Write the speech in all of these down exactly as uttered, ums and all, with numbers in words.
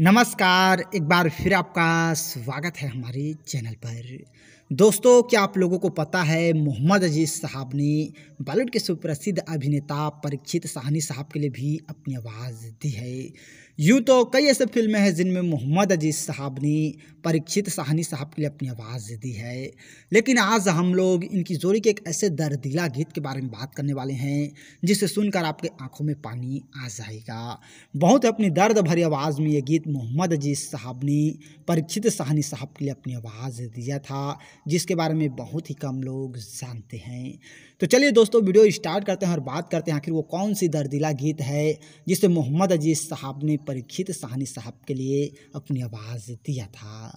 नमस्कार, एक बार फिर आपका स्वागत है हमारे चैनल पर। दोस्तों, क्या आप लोगों को पता है मोहम्मद अजीज़ साहब ने बॉलीवुड के सुप्रसिद्ध अभिनेता परीक्षित साहनी साहब के लिए भी अपनी आवाज़ दी है। यूँ तो कई ऐसे फिल्में हैं जिनमें मोहम्मद अजीज़ साहब ने परीक्षित साहनी साहब के लिए अपनी आवाज़ दी है, लेकिन आज हम लोग इनकी जोड़ी के एक ऐसे दर्दीला गीत के बारे में बात करने वाले हैं जिसे सुनकर आपके आँखों में पानी आ जाएगा। बहुत अपनी दर्द भरी आवाज़ में ये गीत मोहम्मद अजीज़ साहब ने परीक्षित साहनी साहब के लिए अपनी आवाज़ दिया था, जिसके बारे में बहुत ही कम लोग जानते हैं। तो चलिए दोस्तों, वीडियो स्टार्ट करते हैं और बात करते हैं आखिर वो कौन सी दर्दीला गीत है जिसे मोहम्मद अजीज़ साहब ने परीक्षित साहनी साहब के लिए अपनी आवाज़ दिया था।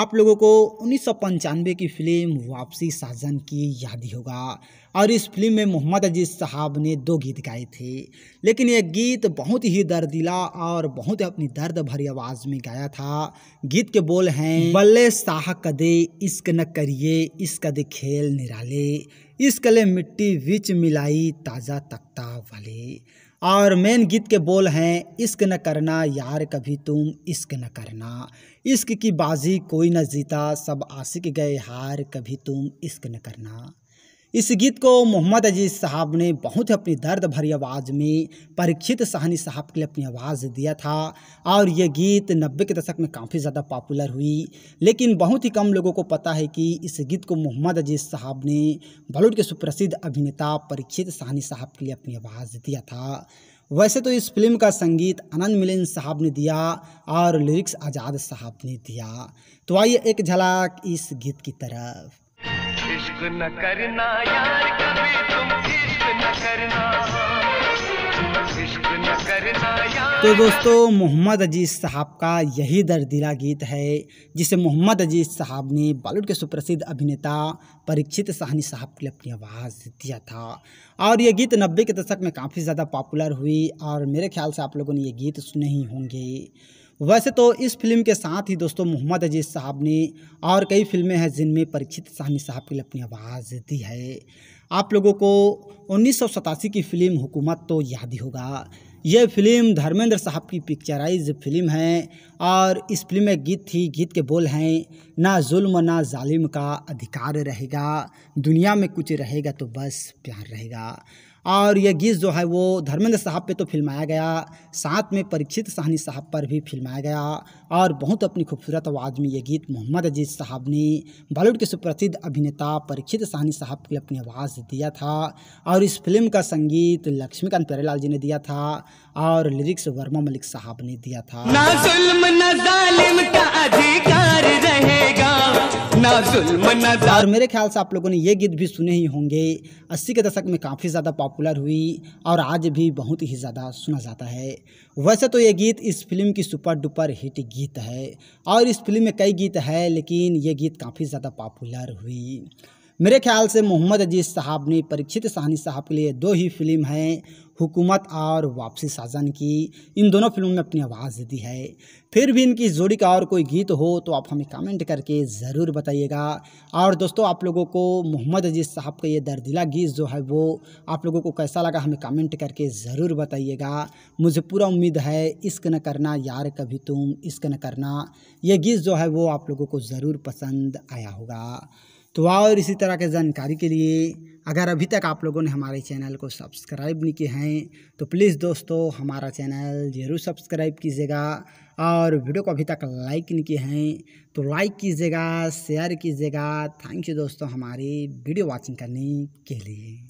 आप लोगों को उन्नीस सौ पंचानवे की फिल्म वापसी साजन की याद ही होगा और इस फिल्म में मोहम्मद अजीज़ साहब ने दो गीत गाए थे, लेकिन यह गीत बहुत ही दर्दीला और बहुत अपनी दर्द भरी आवाज़ में गाया था। गीत के बोल हैं, बल्ले साह कदे इश्क न करिए इश्क दे खेल निराले इश्क ले मिट्टी विच मिलाई ताज़ा तख्ता वाले। और मेन गीत के बोल हैं, इश्क न करना यार कभी तुम इश्क न करना इश्क की बाजी कोई न जीता सब आशिक गए हार कभी तुम इश्क न करना। इस गीत को मोहम्मद अजीज़ साहब ने बहुत अपनी दर्द भरी आवाज़ में परीक्षित साहनी साहब के लिए अपनी आवाज़ दिया था और ये गीत नब्बे के दशक में काफ़ी ज़्यादा पॉपुलर हुई, लेकिन बहुत ही कम लोगों को पता है कि इस गीत को मोहम्मद अजीज़ साहब ने बॉलीवुड के सुप्रसिद्ध अभिनेता परीक्षित साहनी साहब के लिए अपनी आवाज़ दिया था। वैसे तो इस फिल्म का संगीत आनंद मिलिंद साहब ने दिया और लिरिक्स आज़ाद साहब ने दिया। तो आइए एक झलक इस गीत की तरफ। इश्क न करना यार कभी तुम इश्क न करना इश्क न करना यार। तो दोस्तों, मोहम्मद अजीज़ साहब का यही दर्दीला गीत है जिसे मोहम्मद अजीज़ साहब ने बॉलीवुड के सुप्रसिद्ध अभिनेता परीक्षित साहनी साहब के लिए अपनी आवाज़ दिया था और ये गीत नब्बे के दशक में काफ़ी ज़्यादा पॉपुलर हुई और मेरे ख्याल से आप लोगों ने ये गीत सुने ही होंगे। वैसे तो इस फिल्म के साथ ही दोस्तों मोहम्मद अजीज़ साहब ने और कई फिल्में हैं जिनमें परीक्षित साहनी साहब के लिए अपनी आवाज़ दी है। आप लोगों को उन्नीस सौ सतासी की फ़िल्म हुकूमत तो याद ही होगा। यह फिल्म धर्मेंद्र साहब की पिक्चराइज फिल्म है और इस फिल्म में गीत थी। गीत के बोल हैं, ना जुल्म ना जालिम का अधिकार रहेगा दुनिया में कुछ रहेगा तो बस प्यार रहेगा। और यह गीत जो है वो धर्मेंद्र साहब पे तो फिल्माया गया, साथ में परीक्षित साहनी साहब पर भी फिल्माया गया और बहुत अपनी खूबसूरत आवाज़ में यह गीत मोहम्मद अजीज़ साहब ने बॉलीवुड के सुप्रसिद्ध अभिनेता परीक्षित साहनी साहब के लिए अपनी आवाज़ दिया था और इस फिल्म का संगीत लक्ष्मीकांत प्यारेलाल जी ने दिया था और लिरिक्स वर्मा मलिक साहब ने दिया था। ना जुल्म ना जालिम का अधिकार रहेगा ना जुल्म ना जालिम। और मेरे ख्याल से आप लोगों ने ये गीत भी सुने ही होंगे। अस्सी के दशक में काफ़ी ज़्यादा पॉपुलर हुई और आज भी बहुत ही ज़्यादा सुना जाता है। वैसे तो ये गीत इस फिल्म की सुपर डुपर हिट गीत है और इस फिल्म में कई गीत है, लेकिन ये गीत काफ़ी ज़्यादा पॉपुलर हुई। मेरे ख्याल से मोहम्मद अजीज़ साहब ने परीक्षित साहनी साहब के लिए दो ही फिल्म हैं, हुकूमत और वापसी साजन की। इन दोनों फिल्मों में अपनी आवाज़ दी है। फिर भी इनकी जोड़ी का और कोई गीत हो तो आप हमें कमेंट करके ज़रूर बताइएगा। और दोस्तों, आप लोगों को मोहम्मद अजीज़ साहब का ये दर्दीला गीत जो है वो आप लोगों को कैसा लगा हमें कमेंट करके ज़रूर बताइएगा। मुझे पूरा उम्मीद है इश्क न करना यार कभी तुम इश्क न करना ये गीत जो है वो आप लोगों को ज़रूर पसंद आया होगा। तो और इसी तरह के जानकारी के लिए अगर अभी तक आप लोगों ने हमारे चैनल को सब्सक्राइब नहीं किए हैं तो प्लीज़ दोस्तों हमारा चैनल ज़रूर सब्सक्राइब कीजिएगा और वीडियो को अभी तक लाइक नहीं किए हैं तो लाइक कीजिएगा, शेयर कीजिएगा। थैंक यू दोस्तों हमारी वीडियो वॉचिंग करने के लिए।